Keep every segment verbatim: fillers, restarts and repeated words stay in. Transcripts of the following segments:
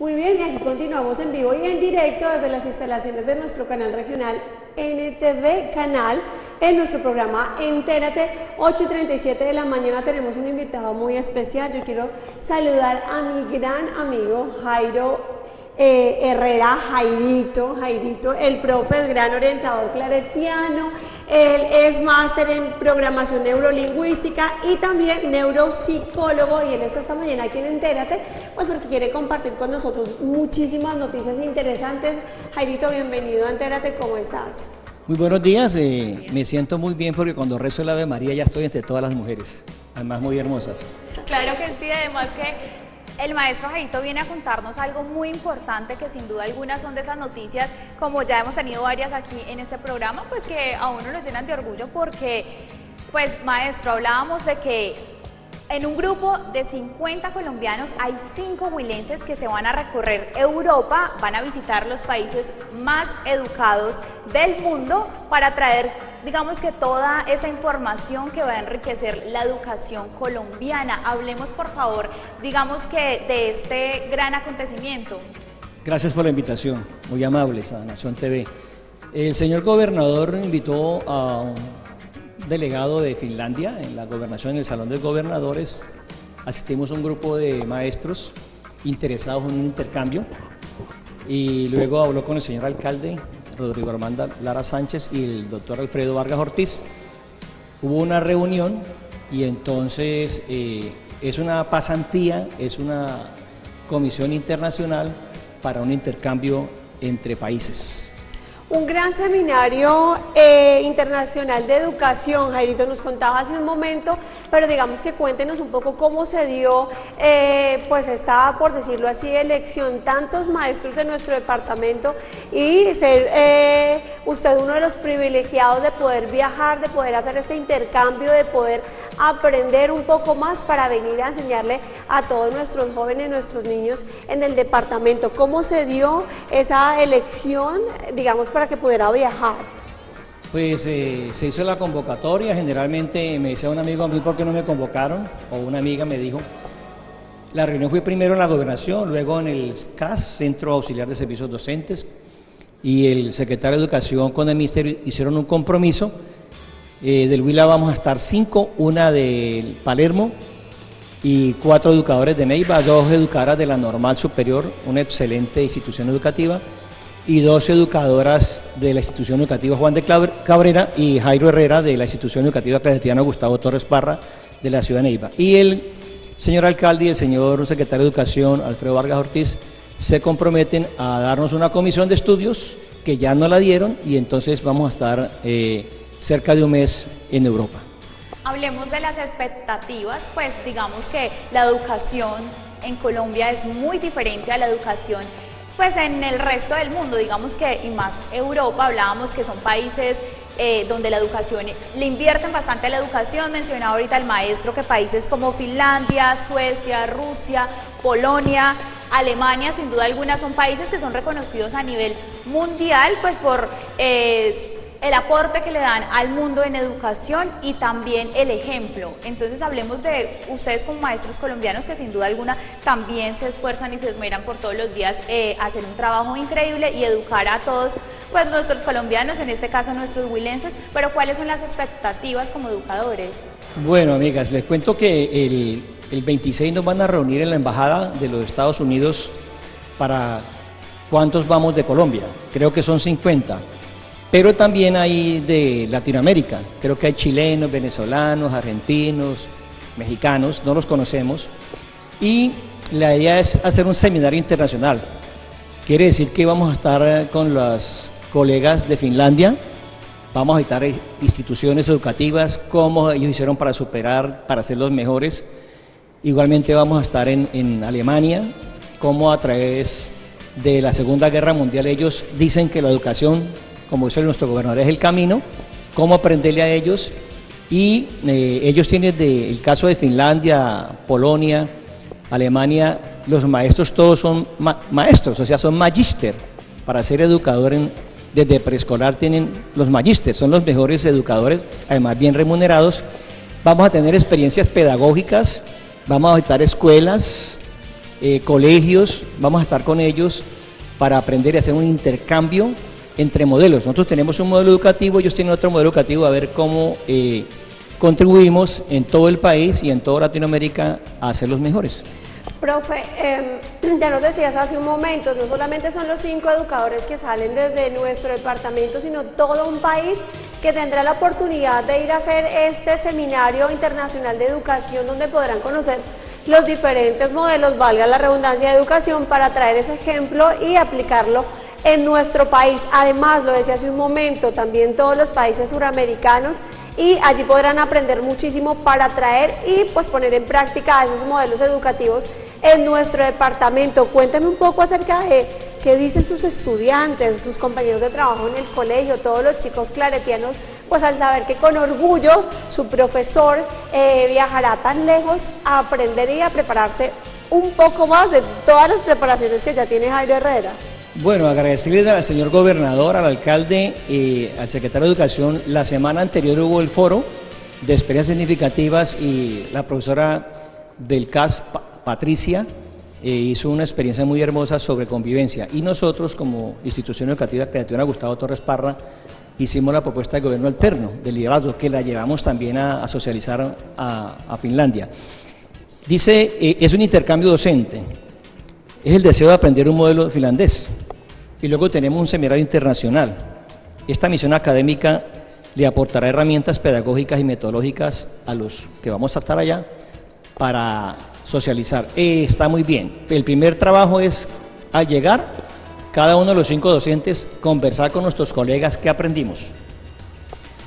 Muy bien, y aquí continuamos en vivo y en directo desde las instalaciones de nuestro canal regional N T V Canal, en nuestro programa Entérate, ocho y treinta y siete de la mañana. Tenemos un invitado muy especial. Yo quiero saludar a mi gran amigo Jairo Eh, Herrera, Jairito, Jairito, el profe, el gran orientador claretiano. Él es máster en programación neurolingüística y también neuropsicólogo, y él está esta mañana aquí en Entérate, pues porque quiere compartir con nosotros muchísimas noticias interesantes. Jairito, bienvenido a Entérate, ¿cómo estás? Muy buenos días, eh, me siento muy bien porque cuando rezo el Ave María ya estoy entre todas las mujeres, además muy hermosas. Claro que sí, además que el maestro Jairito viene a contarnos algo muy importante, que sin duda alguna son de esas noticias, como ya hemos tenido varias aquí en este programa, pues que a uno nos llenan de orgullo porque, pues maestro, hablábamos de que en un grupo de cincuenta colombianos hay cinco huilenses que se van a recorrer Europa, van a visitar los países más educados del mundo para traer, digamos que toda esa información que va a enriquecer la educación colombiana. Hablemos por favor, digamos que de este gran acontecimiento. Gracias por la invitación, muy amables a Nación T V. El señor gobernador invitó a un delegado de Finlandia en la gobernación, en el Salón de Gobernadores. Asistimos a un grupo de maestros interesados en un intercambio y luego habló con el señor alcalde Rodrigo Armando Lara Sánchez y el doctor Alfredo Vargas Ortiz. Hubo una reunión y entonces eh, es una pasantía, es una comisión internacional para un intercambio entre países. Un gran seminario eh, internacional de educación, Jairito nos contaba hace un momento, pero digamos que cuéntenos un poco cómo se dio, eh, pues esta, por decirlo así, elección, tantos maestros de nuestro departamento, y ser eh, usted uno de los privilegiados de poder viajar, de poder hacer este intercambio, de poder aprender un poco más para venir a enseñarle a todos nuestros jóvenes, nuestros niños en el departamento. ¿Cómo se dio esa elección, digamos, para que pudiera viajar? Pues eh, se hizo la convocatoria. Generalmente me decía un amigo a mí por qué no me convocaron, o una amiga me dijo. La reunión fue primero en la gobernación, luego en el C A S, Centro Auxiliar de Servicios Docentes, y el secretario de Educación con el ministerio hicieron un compromiso. Eh, del Huila vamos a estar cinco, una del Palermo y cuatro educadores de Neiva, dos educadoras de la Normal Superior, una excelente institución educativa, y dos educadoras de la institución educativa Juan de Cabrera y Jairo Herrera de la institución educativa Claretiano Gustavo Torres Parra de la ciudad de Neiva. Y el señor alcalde y el señor secretario de Educación, Alfredo Vargas Ortiz, se comprometen a darnos una comisión de estudios que ya no la dieron, y entonces vamos a estar Eh, cerca de un mes en Europa. Hablemos de las expectativas, pues digamos que la educación en Colombia es muy diferente a la educación pues en el resto del mundo, digamos que, y más Europa. Hablábamos que son países eh, donde la educación, le invierten bastante a la educación. Mencionaba ahorita el maestro que países como Finlandia, Suecia, Rusia, Polonia, Alemania, sin duda alguna son países que son reconocidos a nivel mundial pues por eh, el aporte que le dan al mundo en educación y también el ejemplo. Entonces hablemos de ustedes como maestros colombianos que sin duda alguna también se esfuerzan y se esmeran por todos los días eh, hacer un trabajo increíble y educar a todos pues nuestros colombianos, en este caso nuestros huilenses, pero ¿cuáles son las expectativas como educadores? Bueno, amigas, les cuento que el, el veintiséis nos van a reunir en la Embajada de los Estados Unidos para cuántos vamos de Colombia, creo que son cincuenta. Pero también hay de Latinoamérica, creo que hay chilenos, venezolanos, argentinos, mexicanos, no los conocemos. Y la idea es hacer un seminario internacional. Quiere decir que vamos a estar con los colegas de Finlandia, vamos a visitar instituciones educativas, cómo ellos hicieron para superar, para ser los mejores. Igualmente vamos a estar en, en Alemania, cómo a través de la Segunda Guerra Mundial ellos dicen que la educación, como dice nuestro gobernador, es el camino, cómo aprenderle a ellos. Y eh, ellos tienen de, el caso de Finlandia, Polonia, Alemania, los maestros todos son ma maestros, o sea, son magíster. Para ser educador en, desde preescolar tienen los magíster, son los mejores educadores, además bien remunerados. Vamos a tener experiencias pedagógicas, vamos a visitar escuelas, eh, colegios, vamos a estar con ellos para aprender y hacer un intercambio entre modelos. Nosotros tenemos un modelo educativo, ellos tienen otro modelo educativo, a ver cómo eh, contribuimos en todo el país y en toda Latinoamérica a ser los mejores. Profe, eh, ya nos decías hace un momento, no solamente son los cinco educadores que salen desde nuestro departamento, sino todo un país que tendrá la oportunidad de ir a hacer este seminario internacional de educación, donde podrán conocer los diferentes modelos, valga la redundancia, de educación, para traer ese ejemplo y aplicarlo en nuestro país. Además, lo decía hace un momento, también todos los países suramericanos, y allí podrán aprender muchísimo para traer y pues poner en práctica esos modelos educativos en nuestro departamento. Cuéntame un poco acerca de qué dicen sus estudiantes, sus compañeros de trabajo en el colegio, todos los chicos claretianos, pues al saber que con orgullo su profesor eh, viajará tan lejos a aprender y a prepararse un poco más de todas las preparaciones que ya tiene Jairo Herrera. Bueno, agradecerles al señor gobernador, al alcalde, eh, al secretario de Educación. La semana anterior hubo el foro de experiencias significativas y la profesora del C A S, Patricia, eh, hizo una experiencia muy hermosa sobre convivencia. Y nosotros, como institución educativa Claretiano Gustavo Torres Parra, hicimos la propuesta de gobierno alterno, de liderazgo, que la llevamos también a, a socializar a, a Finlandia. Dice, eh, es un intercambio docente, es el deseo de aprender un modelo finlandés. Y luego tenemos un seminario internacional. Esta misión académica le aportará herramientas pedagógicas y metodológicas a los que vamos a estar allá para socializar. Eh, está muy bien. El primer trabajo es, al llegar, cada uno de los cinco docentes conversar con nuestros colegas qué aprendimos.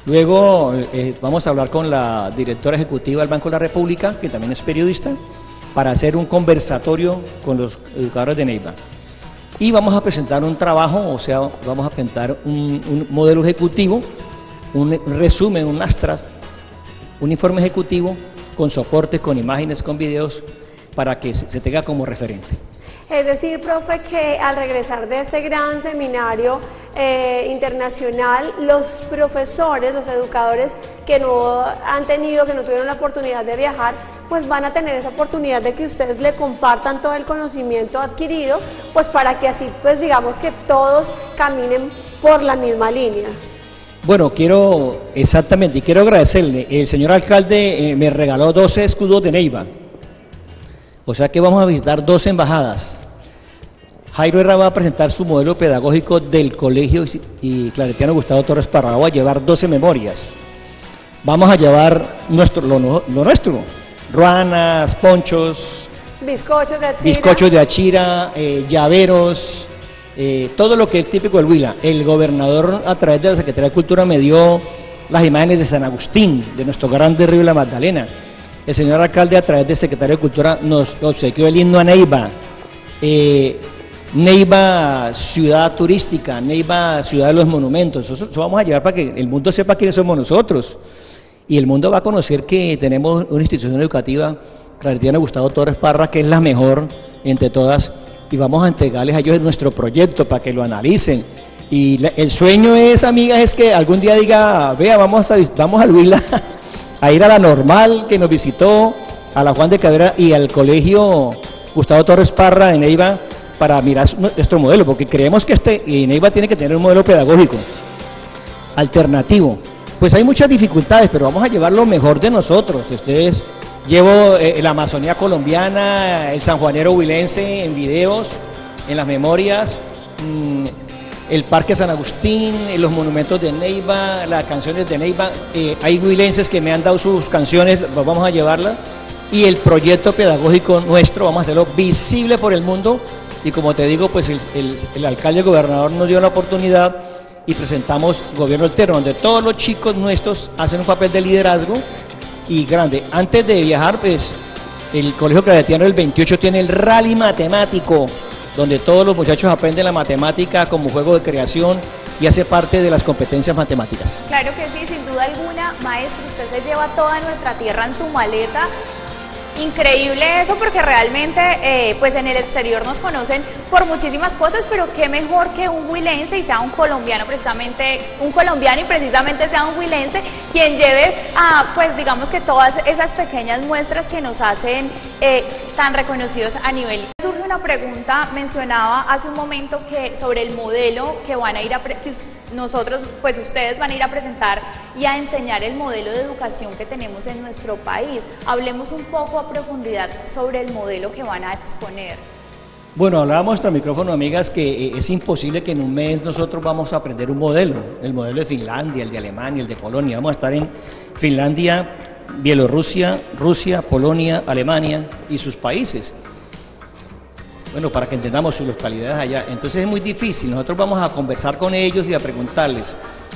Luego eh, vamos a hablar con la directora ejecutiva del Banco de la República, que también es periodista, para hacer un conversatorio con los educadores de Neiva. Y vamos a presentar un trabajo, o sea, vamos a presentar un, un modelo ejecutivo, un resumen, un astras, un informe ejecutivo con soportes, con imágenes, con videos, para que se tenga como referente. Es decir, profe, que al regresar de este gran seminario eh, internacional, los profesores, los educadores que no han tenido, que no tuvieron la oportunidad de viajar, pues van a tener esa oportunidad de que ustedes le compartan todo el conocimiento adquirido, pues para que así, pues digamos que todos caminen por la misma línea. Bueno, quiero, exactamente, y quiero agradecerle, el señor alcalde eh, me regaló doce escudos de Neiva, o sea que vamos a visitar doce embajadas. Jairo Herrera va a presentar su modelo pedagógico del colegio y Claretiano Gustavo Torres Parra va a llevar doce memorias. Vamos a llevar nuestro, lo, lo nuestro, ruanas, ponchos, bizcochos de achira, bizcochos de achira eh, llaveros, eh, todo lo que es típico del Huila. El gobernador, a través de la Secretaría de Cultura, me dio las imágenes de San Agustín, de nuestro grande río La Magdalena. El señor alcalde, a través del secretario de Cultura, nos obsequió el himno a Neiva. Eh, Neiva, ciudad turística, Neiva, ciudad de los monumentos. Eso, eso vamos a llevar para que el mundo sepa quiénes somos nosotros. Y el mundo va a conocer que tenemos una institución educativa, Claretiano Gustavo Torres Parra, que es la mejor entre todas. Y vamos a entregarles a ellos nuestro proyecto para que lo analicen. Y la, el sueño es, amigas, es que algún día diga, vea, vamos a, vamos a Huila, a ir a la Normal que nos visitó, a la Juan de Cabrera y al colegio Gustavo Torres Parra de Neiva, para mirar nuestro modelo, porque creemos que este Neiva tiene que tener un modelo pedagógico alternativo. Pues hay muchas dificultades, pero vamos a llevar lo mejor de nosotros. Ustedes, llevo eh, la Amazonía colombiana, el San Juanero Huilense en videos, en las memorias, mmm, el Parque San Agustín, eh, los monumentos de Neiva, las canciones de Neiva. Eh, hay huilenses que me han dado sus canciones, pues vamos a llevarlas. Y el proyecto pedagógico nuestro, vamos a hacerlo visible por el mundo. Y como te digo, pues el, el, el alcalde, el gobernador nos dio la oportunidad y presentamos Gobierno Alterno, donde todos los chicos nuestros hacen un papel de liderazgo y grande. Antes de viajar, pues el Colegio Claretiano del veintiocho tiene el rally matemático, donde todos los muchachos aprenden la matemática como juego de creación y hace parte de las competencias matemáticas. Claro que sí, sin duda alguna, maestro, usted se lleva toda nuestra tierra en su maleta. Increíble eso, porque realmente eh, pues en el exterior nos conocen por muchísimas cosas, pero qué mejor que un huilense y sea un colombiano precisamente, un colombiano y precisamente sea un huilense quien lleve a, pues digamos que todas esas pequeñas muestras que nos hacen eh, tan reconocidos a nivel. Surge una pregunta, mencionaba hace un momento que sobre el modelo que van a ir a... Nosotros, pues ustedes van a ir a presentar y a enseñar el modelo de educación que tenemos en nuestro país. Hablemos un poco a profundidad sobre el modelo que van a exponer. Bueno, hablábamos tras micrófono, amigas, que es imposible que en un mes nosotros vamos a aprender un modelo. El modelo de Finlandia, el de Alemania, el de Polonia. Vamos a estar en Finlandia, Bielorrusia, Rusia, Polonia, Alemania y sus países. Bueno, para que entendamos sus localidades allá. Entonces es muy difícil, nosotros vamos a conversar con ellos y a preguntarles.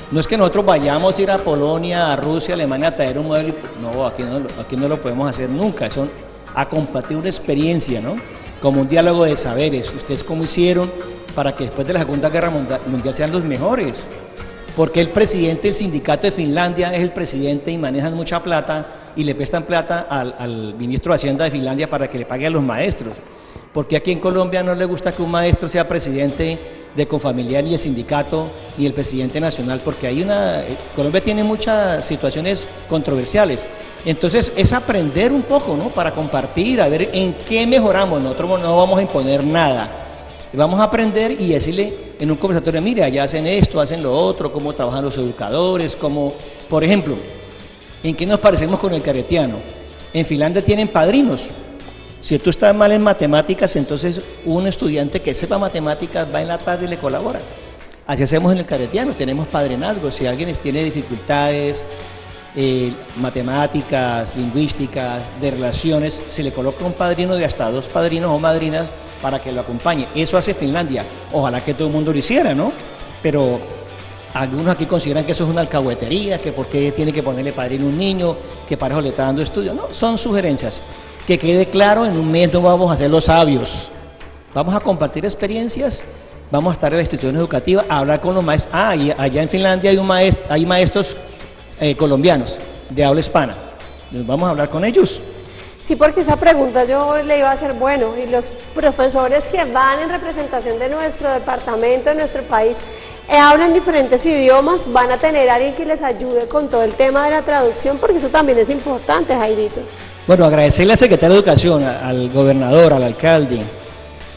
No es que nosotros vayamos a ir a Polonia, a Rusia, a Alemania a traer un modelo. No, aquí no, aquí no lo podemos hacer nunca. Son a compartir una experiencia, ¿no? Como un diálogo de saberes. Ustedes cómo hicieron para que después de la Segunda Guerra Mundial sean los mejores. Porque el presidente del sindicato de Finlandia es el presidente y manejan mucha plata y le prestan plata al, al ministro de Hacienda de Finlandia para que le pague a los maestros. Porque aquí en Colombia no le gusta que un maestro sea presidente de Confamiliar, ni el sindicato, ni el presidente nacional, porque hay una... Colombia tiene muchas situaciones controversiales. Entonces es aprender un poco, ¿no? Para compartir, a ver en qué mejoramos. Nosotros no vamos a imponer nada. Vamos a aprender y decirle en un conversatorio, mira, ya hacen esto, hacen lo otro, cómo trabajan los educadores, cómo... Por ejemplo, ¿en qué nos parecemos con el claretiano? En Finlandia tienen padrinos. Si tú estás mal en matemáticas, entonces un estudiante que sepa matemáticas va en la tarde y le colabora. Así hacemos en el claretiano, tenemos padrinazgo. Si alguien tiene dificultades, eh, matemáticas, lingüísticas, de relaciones, se le coloca un padrino de hasta dos padrinos o madrinas para que lo acompañe. Eso hace Finlandia. Ojalá que todo el mundo lo hiciera, ¿no? Pero algunos aquí consideran que eso es una alcahuetería, que por qué tiene que ponerle padrino a un niño, que parejo le está dando estudio. No, son sugerencias. Que quede claro, en un mes no vamos a ser los sabios. Vamos a compartir experiencias, vamos a estar en la institución educativa, a hablar con los maestros. Ah, y allá en Finlandia hay, un maestro, hay maestros eh, colombianos de habla hispana. Nos vamos a hablar con ellos. Sí, porque esa pregunta yo le iba a hacer, bueno, y los profesores que van en representación de nuestro departamento, de nuestro país, eh, hablan diferentes idiomas, van a tener a alguien que les ayude con todo el tema de la traducción, porque eso también es importante, Jairito. Bueno, agradecerle a la Secretaría de Educación, al gobernador, al alcalde,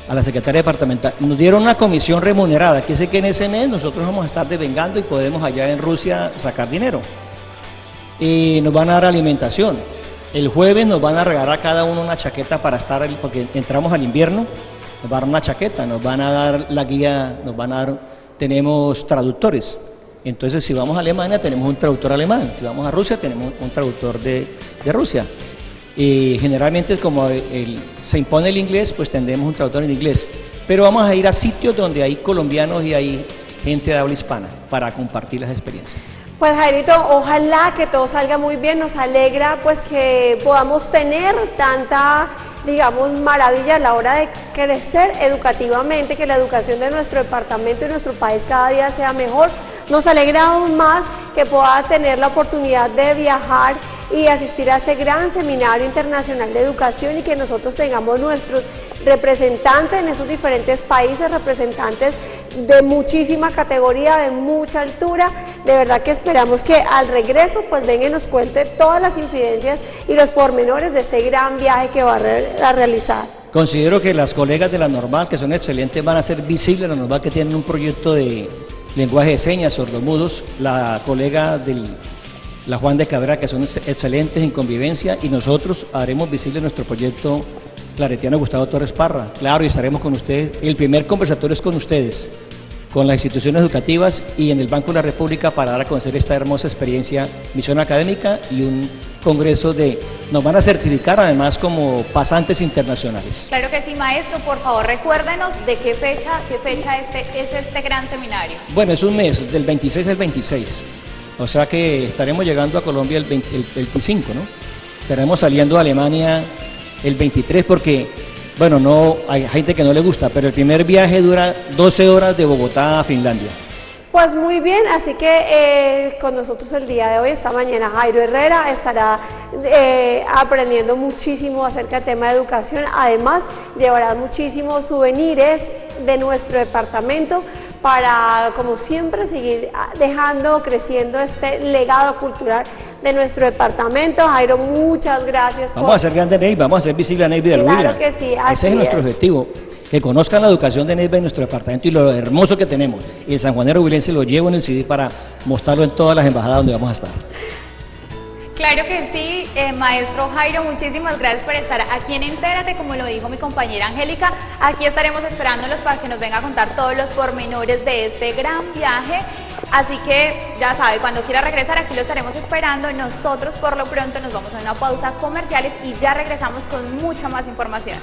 a la Secretaría Departamental. Nos dieron una comisión remunerada, que sé que en ese mes nosotros vamos a estar devengando y podemos allá en Rusia sacar dinero. Y nos van a dar alimentación. El jueves nos van a regalar a cada uno una chaqueta para estar, porque entramos al invierno, nos van a dar una chaqueta, nos van a dar la guía, nos van a dar, tenemos traductores. Entonces, si vamos a Alemania, tenemos un traductor alemán. Si vamos a Rusia, tenemos un traductor de, de Rusia. Eh, generalmente como el, el, se impone el inglés, pues tendremos un traductor en inglés, pero vamos a ir a sitios donde hay colombianos y hay gente de habla hispana para compartir las experiencias. Pues Jairito, ojalá que todo salga muy bien, nos alegra pues que podamos tener tanta, digamos, maravilla a la hora de crecer educativamente, que la educación de nuestro departamento y nuestro país cada día sea mejor. Nos alegra aún más que pueda tener la oportunidad de viajar y asistir a este gran seminario internacional de educación y que nosotros tengamos nuestros representantes en esos diferentes países, representantes de muchísima categoría, de mucha altura. De verdad que esperamos que al regreso pues venga y nos cuente todas las infidencias y los pormenores de este gran viaje que va a realizar. Considero que las colegas de la Normal, que son excelentes, van a ser visibles. La Normal, que tienen un proyecto de lenguaje de señas, sordomudos, la colega del... la Juan de Cabrera, que son excelentes en convivencia, y nosotros haremos visible nuestro proyecto Claretiano Gustavo Torres Parra. Claro, y estaremos con ustedes. El primer conversatorio es con ustedes, con las instituciones educativas y en el Banco de la República, para dar a conocer esta hermosa experiencia, misión académica y un congreso de... Nos van a certificar además como pasantes internacionales. Claro que sí, maestro. Por favor, recuérdenos de qué fecha, qué fecha este, es este gran seminario. Bueno, es un mes, del veintiséis al veintiséis. O sea que estaremos llegando a Colombia el, veinte, el veinticinco, ¿no? Estaremos saliendo a Alemania el veintitrés porque, bueno, no hay gente que no le gusta, pero el primer viaje dura doce horas de Bogotá a Finlandia. Pues muy bien, así que eh, con nosotros el día de hoy, esta mañana, Jairo Herrera estará eh, aprendiendo muchísimo acerca del tema de educación. Además, llevará muchísimos souvenirs de nuestro departamento para, como siempre, seguir dejando, creciendo este legado cultural de nuestro departamento. Jairo, muchas gracias. Vamos por... a hacer grande Neiva, vamos a hacer visible a Neiva del Huila. Claro que sí, así Ese es, es nuestro objetivo. Que conozcan la educación de Neiva en nuestro departamento y lo hermoso que tenemos. Y el San Juanero Huilense lo llevo en el C D para mostrarlo en todas las embajadas donde vamos a estar. Claro que sí, eh, maestro Jairo, muchísimas gracias por estar aquí en Entérate, como lo dijo mi compañera Angélica. Aquí estaremos esperándolos para que nos venga a contar todos los pormenores de este gran viaje. Así que ya sabe, cuando quiera regresar aquí lo estaremos esperando. Nosotros por lo pronto nos vamos a una pausa comerciales y ya regresamos con mucha más información.